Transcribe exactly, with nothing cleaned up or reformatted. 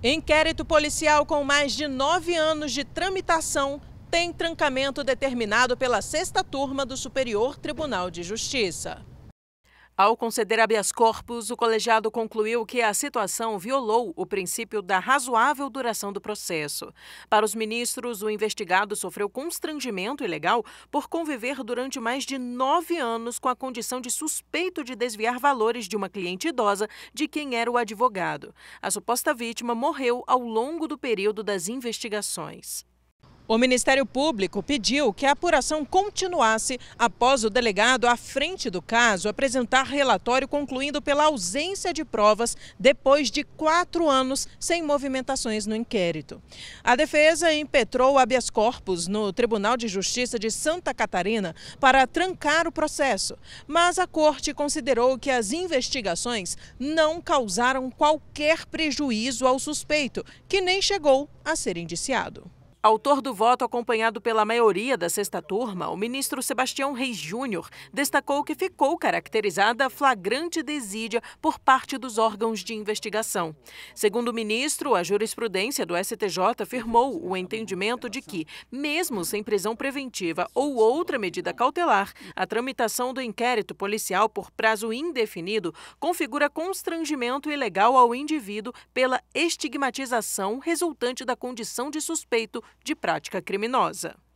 Inquérito policial com mais de nove anos de tramitação tem trancamento determinado pela Sexta Turma do Superior Tribunal de Justiça. Ao conceder habeas corpus, o colegiado concluiu que a situação violou o princípio da razoável duração do processo. Para os ministros, o investigado sofreu constrangimento ilegal por conviver durante mais de nove anos com a condição de suspeito de desviar valores de uma cliente idosa de quem era o advogado. A suposta vítima morreu ao longo do período das investigações. O Ministério Público pediu que a apuração continuasse após o delegado à frente do caso apresentar relatório concluindo pela ausência de provas depois de quatro anos sem movimentações no inquérito. A defesa impetrou habeas corpus no Tribunal de Justiça de Santa Catarina para trancar o processo, mas a corte considerou que as investigações não causaram qualquer prejuízo ao suspeito, que nem chegou a ser indiciado. Autor do voto acompanhado pela maioria da Sexta Turma, o ministro Sebastião Reis Júnior destacou que ficou caracterizada flagrante desídia por parte dos órgãos de investigação. Segundo o ministro, a jurisprudência do S T J firmou o entendimento de que, mesmo sem prisão preventiva ou outra medida cautelar, a tramitação do inquérito policial por prazo indefinido configura constrangimento ilegal ao indivíduo pela estigmatização resultante da condição de suspeito de prática criminosa.